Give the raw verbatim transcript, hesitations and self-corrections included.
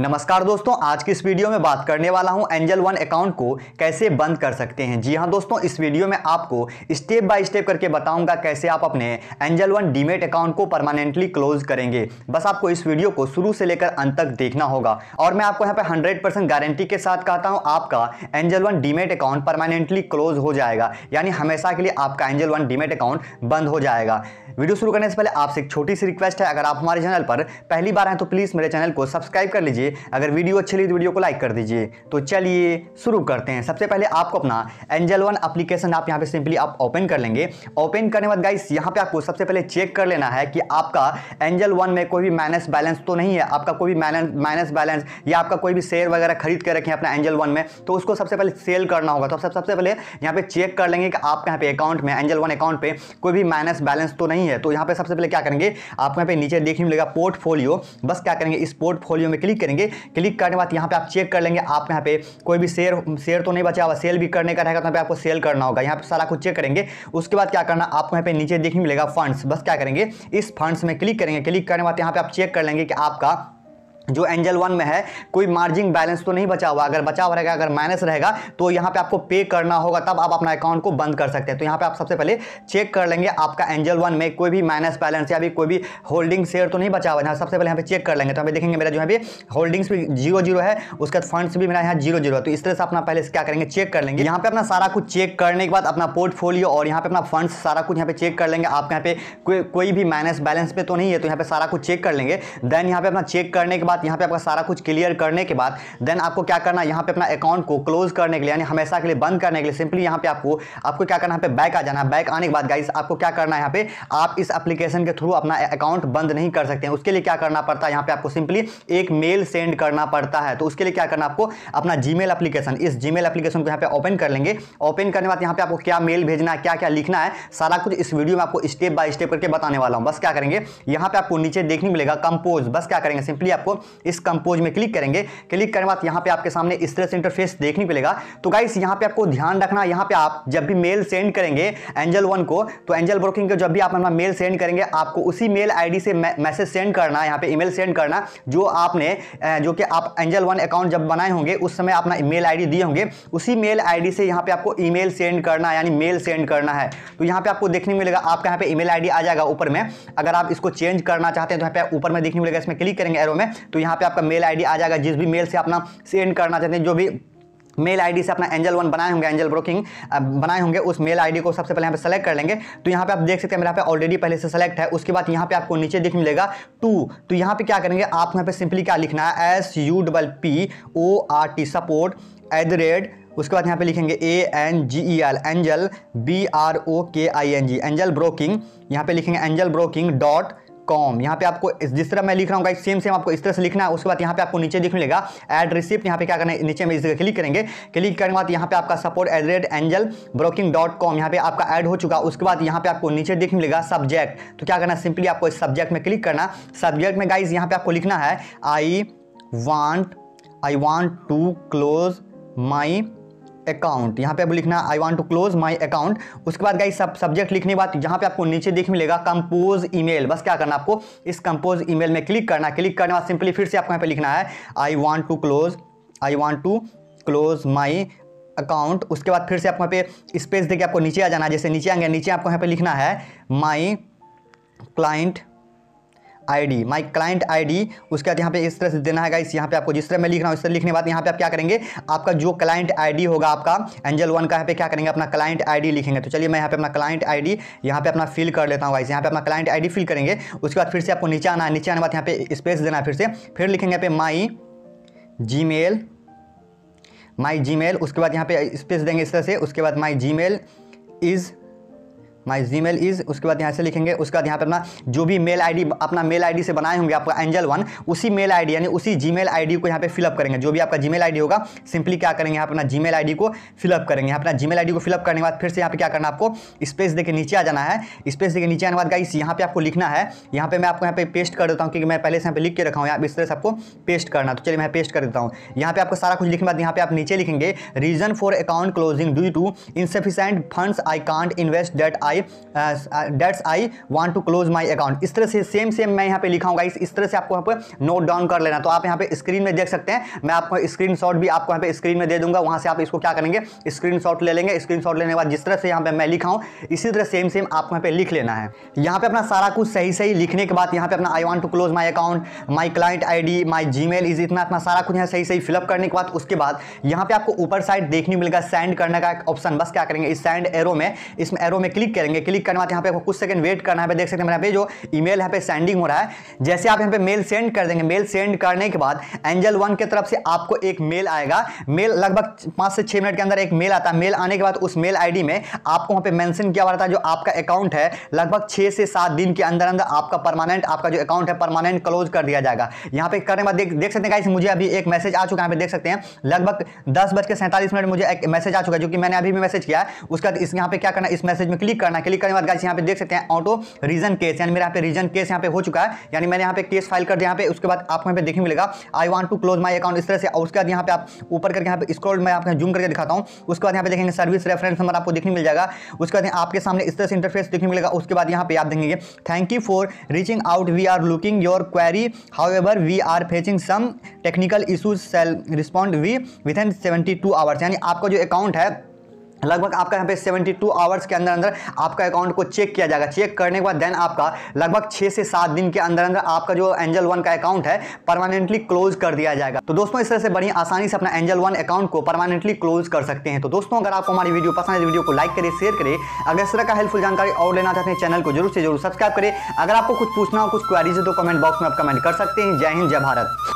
नमस्कार दोस्तों, आज की इस वीडियो में बात करने वाला हूं एंजल वन अकाउंट को कैसे बंद कर सकते हैं। जी हां दोस्तों, इस वीडियो में आपको स्टेप बाय स्टेप करके बताऊंगा कैसे आप अपने एंजल वन डीमेट अकाउंट को परमानेंटली क्लोज करेंगे। बस आपको इस वीडियो को शुरू से लेकर अंत तक देखना होगा और मैं आपको यहाँ पर हंड्रेड परसेंट गारंटी के साथ कहता हूँ आपका Angel One demat account permanently close हो जाएगा, यानी हमेशा के लिए आपका एंजल वन डीमेट अकाउंट बंद हो जाएगा। वीडियो शुरू करने से पहले आपसे एक छोटी सी रिक्वेस्ट है, अगर आप हमारे चैनल पर पहली बार हैं तो प्लीज़ मेरे चैनल को सब्सक्राइब कर लीजिए। अगर वीडियो अच्छी लगी तो वीडियो को लाइक कर दीजिए। तो चलिए शुरू करते हैं। सबसे पहले आपको अपना एंजल वन एप्लीकेशन आप यहाँ पे सिंपली आप ओपन कर लेंगे। ओपन करने के बाद गाइस यहाँ पे आपको सबसे पहले चेक कर लेना है कि आपका एंजल वन में कोई भी माइनस बैलेंस तो नहीं है, आपका कोई भी माइनस बैलेंस या आपका कोई भी शेयर वगैरह खरीद कर रखें अपना एंजल वन में, तो उसको सबसे पहले सेल करना होगा। तो सबसे पहले यहाँ पे चेक कर लेंगे कि आपके यहाँ पे अकाउंट में एंजल वन अकाउंट पे कोई भी माइनस बैलेंस तो नहीं है। तो यहाँ पे सबसे पहले क्या करेंगे, आपको यहाँ पे नीचे देखने मिलेगा पोर्टफोलियो, बस क्या करेंगे इस पोर्टफोलियो में क्लिक करेंगे। क्लिक करने के बाद यहाँ पे आप चेक कर लेंगे आप यहाँ पे कोई भी शेयर शेयर तो नहीं बचा हुआ, सेल भी करने का रहेगा तो यहाँ पे आपको सेल करना होगा। यहाँ पे सारा कुछ चेक करेंगे। उसके बाद क्या करना, आपको यहाँ पे नीचे देखने मिलेगा फंड्स, बस क्या करेंगे इस फंड्स में क्लिक करेंगे। क्लिक करने के बाद यहाँ पे आप चेक कर लेंगे कि आपका जो एंजल वन में है कोई मार्जिन बैलेंस तो नहीं बचा हुआ, अगर बचा हुआ रहेगा अगर माइनस रहेगा तो यहाँ पे आपको पे करना होगा, तब आप अपना अकाउंट को बंद कर सकते हैं। तो यहाँ पे आप सबसे पहले चेक कर लेंगे आपका एंजल वन में कोई भी माइनस बैलेंस या भी कोई भी होल्डिंग शेयर तो नहीं बचा हुआ। यहाँ सबसे पहले यहाँ पे चेक कर लेंगे तो यहाँ पे देखेंगे मेरा जो है होल्डिंग्स भी जीरो जीरो है, उसके बाद फंड्स भी मेरा यहाँ जीरो जीरो है। तो इस तरह से अपना पहले क्या करेंगे चेक कर लेंगे। यहाँ पे अपना सारा कुछ चेक करने के बाद अपना पोर्टफोलियो और यहाँ पे अपना फंड्स सारा कुछ यहाँ पे चेक कर लेंगे, आपके यहाँ पे कोई भी माइनस बैलेंस पे तो नहीं है। तो यहाँ पे सारा कुछ चेक कर लेंगे। देन यहाँ पे अपना चेक करने के बाद यहाँ पे आपका सारा कुछ क्लियर करने के बाद देन आपको क्या करना है, यहाँ पे अपना अकाउंट को क्लोज करने के लिए यानी हमेशा के लिए बंद करने के लिए सिंपली यहाँ पे आपको आपको क्या करना है, यहाँ पे बैक आ जाना है। बैक आने के बाद गाइस आपको क्या करना है, यहाँ पे आप इस एप्लीकेशन के थ्रू अपना अकाउंट बंद नहीं कर सकते हैं। उसके लिए क्या करना पड़ता है, यहाँ पे आपको सिंपली एक मेल सेंड करना पड़ता है। तो उसके लिए क्या करना, आपको अपना जीमेल एप्लीकेशन इस जीमेल एप्लीकेशन को यहाँ पे ओपन कर लेंगे। ओपन करने के बाद यहाँ पे आपको क्या मेल भेजना है, क्या क्या लिखना है, सारा कुछ इस वीडियो में आपको स्टेप बाय स्टेप करके बताने वाला हूँ। बस क्या करेंगे यहाँ पे आपको नीचे देखने मिलेगा कंपोज, बस क्या करेंगे सिंपली आपको इस कंपोज में क्लिक करेंगे। क्लिक करने के बाद यहाँ पे आपके सामने इस तरह से इंटरफेस देखने मिलेगा। तो गाइस यहाँ पे आपको ध्यान रखना, यहाँ पे आप जब भी मेल सेंड करेंगे एंजल वन को, तो एंजल ब्रोकिंग को जब भी आप अपना मेल सेंड करेंगे आपको उसी मेल आईडी से मैसेज सेंड करना है, यहाँ पे ईमेल सेंड करना जो आपने जो कि आप एंजल वन अकाउंट जब बनाए होंगे उस समय अपना मेल आईडी दिए होंगे, उसी मेल आईडी से यहाँ पे आपको ईमेल सेंड करना है यानी मेल सेंड करना है। तो यहाँ पे आपको देखने मिलेगा आपका यहाँ पे ईमेल आईडी आ जाएगा ऊपर में। अगर आप इसको चेंज करना चाहते हैं तो यहाँ पे ऊपर में देखने मिलेगा, इसमें क्लिक करेंगे एरो में तो यहाँ पे आपका मेल आईडी आ जाएगा जिस भी मेल से अपना सेंड करना चाहते हैं, जो भी मेल आईडी से अपना एंजल वन बनाए होंगे एंजल ब्रोकिंग बनाए होंगे उस मेल आईडी को सबसे पहले यहाँ पे सेलेक्ट कर लेंगे। तो यहाँ पे आप देख सकते हैं मेरा यहाँ पे ऑलरेडी पहले से सेलेक्ट है। उसके बाद यहाँ पे आपको नीचे देखने मिलेगा टू, तो यहाँ पे क्या करेंगे आप यहाँ पे सिंपली क्या लिखना है, S U double P O R T support at the rate, उसके बाद यहाँ पे लिखेंगे A N G E L Angel B R O K I N G Angel broking, यहाँ पे लिखेंगे एंजल ब्रोकिंग डॉट कॉम। यहाँ पे आपको जिस तरह मैं लिख रहा हूँ गाइस सेम सेम आपको इस तरह से लिखना है। उसके बाद यहाँ पे आपको नीचे दिखने लगा एड रिसिप्ट, यहाँ पे क्या करना है नीचे में इस जगह क्लिक करेंगे। क्लिक करने के बाद यहाँ पे आपका support at the rate Angel broking dot com यहाँ पे आपका ऐड हो चुका। उसके बाद यहाँ पे आपको नीचे दिखने लगा सब्जेक्ट, तो क्या करना सिंपली आपको इस सब्जेक्ट में क्लिक करना। सब्जेक्ट में गाइज यहाँ पे आपको लिखना है I want I want to close my account, यहाँ पे आपको लिखना I want to close my account. उसके बाद गाइस सब सब्जेक्ट लिखने के बाद यहाँ पे आपको नीचे देख मिलेगा कंपोज ईमेल, बस क्या करना आपको इस कंपोज ईमेल में क्लिक करना। क्लिक करने के बाद सिंपली फिर से आपको यहाँ पे लिखना है I want to close I want to close my account. उसके बाद फिर से आपको यहाँ पे स्पेस देके आपको नीचे आ जाना। जैसे नीचे आएंगे नीचे आपको यहाँ पे लिखना है my client ID my client ID. उसके बाद यहाँ पे इस तरह से देना है गाइस, यहाँ पे आपको जिस तरह मैं लिख रहा हूँ इस तरह लिखने के बाद यहाँ पे आप क्या करेंगे आपका जो क्लाइंट आईडी होगा आपका एंजल वन का यहाँ पे क्या करेंगे अपना क्लाइंट आईडी लिखेंगे। तो चलिए मैं यहाँ पे अपना क्लाइंट आईडी यहाँ पे अपना फिल कर लेता हूँ गाइस, यहाँ पे अपना क्लाइंट आईडी फिल करेंगे। उसके बाद फिर से आपको नीचे आना है, नीचे आने के बाद यहाँ पे स्पेस देना है, फिर से फिर लिखेंगे यहाँ पे माई जी मेल माई जी मेल। उसके बाद यहाँ पे स्पेस देंगे इस तरह से, उसके बाद my Gmail is my Gmail is. उसके बाद यहाँ से लिखेंगे, उसके बाद यहाँ पे अपना जो भी मेल आईडी अपना मेल आईडी से बनाए होंगे आपका एंजल वन उसी मेल आईडी यानी उसी जी मेल आईडी को यहाँ पे फिलअप करेंगे। जो भी आपका जी मेल आईडी होगा सिंपली क्या करेंगे यहाँ अपना जी मेल आईडी को फिलअप करेंगे। यहाँ अपना जी मेल आईडी को फिलअप करने के बाद फिर से यहाँ पे क्या करना आपको स्पेस देके नीचे आ जाना है। स्पेस देके नीचे आने के बाद गाइस यहाँ पे आपको लिखना है, यहाँ पे मैं आपको यहाँ पे पेस्ट कर देता हूँ क्योंकि मैं पहले से यहाँ पे लिख के रखा हूँ, यहाँ इस तरह से आपको पेस्ट करना। तो चलिए मैं पेस्ट कर देता हूँ। यहाँ पे आपको सारा कुछ लिखने के बाद यहाँ पे आप नीचे लिखेंगे reason for account closing due to insufficient funds I can't invest that I I dates I want to close my account. इस तरह से सेम सेम मैं यहाँ पे लिखा हूँ गाइस, इस तरह से आपको यहाँ पे नोट डाउन कर लेना। तो आप यहाँ पे स्क्रीन में देख सकते हैं, मैं आपको स्क्रीनशॉट भी आपको यहाँ पे स्क्रीन में दे दूंगा, वहाँ से आप इसको क्या करेंगे स्क्रीनशॉट ले लेंगे। स्क्रीनशॉट लेने के बाद जिस तरह से यहाँ पे मैं लिखा हूँ इसी तरह सेम सेम आपको यहाँ पे लिख लेना है। यहाँ पे अपना सारा कुछ सही सही लिखने के बाद यहाँ पे अपना I want to close my account, my client I D, my Gmail is, इतना अपना सारा कुछ यहाँ सही सही फिलअप करने के बाद उसके बाद यहाँ पे आपको ऊपर साइड देखने मिलेगा सेंड करने का ऑप्शन। बस क्या करेंगे इस सेंड एरो में, इस एरो में क्लिक करेंगे। क्लिक करने के बाद यहाँ पे आपको कुछ सेकंड वेट करना है। देख सकते हैं मेरा पे जो ईमेल यहाँ पे सेंडिंग हो रहा है। जैसे आप यहाँ पे मेल सेंड कर देंगे, मेल सेंड करने के बाद एंजल वन की तरफ से आपको एक मेल आएगा। मेल लगभग पाँच से छः मिनट के अंदर एक मेल आता है। मेल आने के बाद उस मेल आई डी में आपको वहाँ पे मैंसन किया हुआ था जो आपका अकाउंट है लगभग छः से सात दिन के अंदर अंदर आपका परमानेंट, आपका जो अकाउंट है परमानेंट क्लोज कर दिया जाएगा। यहाँ पे करने के बाद देख सकते हैं गाइस मुझे अभी एक मैसेज आ चुका है। यहाँ पे देख सकते हैं लगभग दस बज के सैंतालीस मिनट मुझे एक मैसेज आ चुका है जो कि मैंने अभी भी मैसेज किया है। उसके बाद इस यहाँ पे क्या करना, इस मैसेज में क्लिक करना। क्लिक करने के बाद गाइस यहाँ पे देख सकते हैं ऑटो रीजन केस, यानी मेरा यहाँ पे रीजन केस यहाँ पे हो चुका है, यानी मैंने यहाँ पे केस फाइल कर दिया। यहाँ पे उसके बाद आपको यहाँ पे देखने मिलेगा I want to close my account इस तरह से। और उसके बाद यहाँ पे आप ऊपर करके यहाँ पे स्क्रॉल में आपको जूम करके दिखाता हूँ। उसके बाद यहाँ पे देखेंगे सर्विस रेफरेंस नंबर आपको देखने मिल जाएगा। उसके बाद आपके सामने इस तरह से इंटरफेस देखने मिलेगा। उसके बाद यहाँ पे आप देखेंगे thank you for reaching out, we are looking your query, however we are facing some technical issues, cell respond we within seventy two hours. यानी आपका जो अकाउंट है लगभग आपका यहाँ पे सेवेंटी टू आवर्स के अंदर अंदर आपका अकाउंट को चेक किया जाएगा। चेक करने के बाद देन आपका लगभग छः से सात दिन के अंदर अंदर आपका जो एंजल वन का अकाउंट है परमानेंटली क्लोज कर दिया जाएगा। तो दोस्तों इस तरह से बड़ी आसानी से अपना एंजल वन अकाउंट को परमानेंटली क्लोज कर सकते हैं। तो दोस्तों अगर आपको हमारी वीडियो पसंद है, वीडियो को लाइक करें, शेयर करें। अगर इस तरह का हेल्पफुल जानकारी और लेना चाहते हैं चैनल को जरूर से जरूर सब्सक्राइब करें। अगर आपको कुछ पूछना हो, कुछ क्वेरीज है तो कमेंट बॉक्स में आप कमेंट कर सकते हैं। जय हिंद, जय भारत।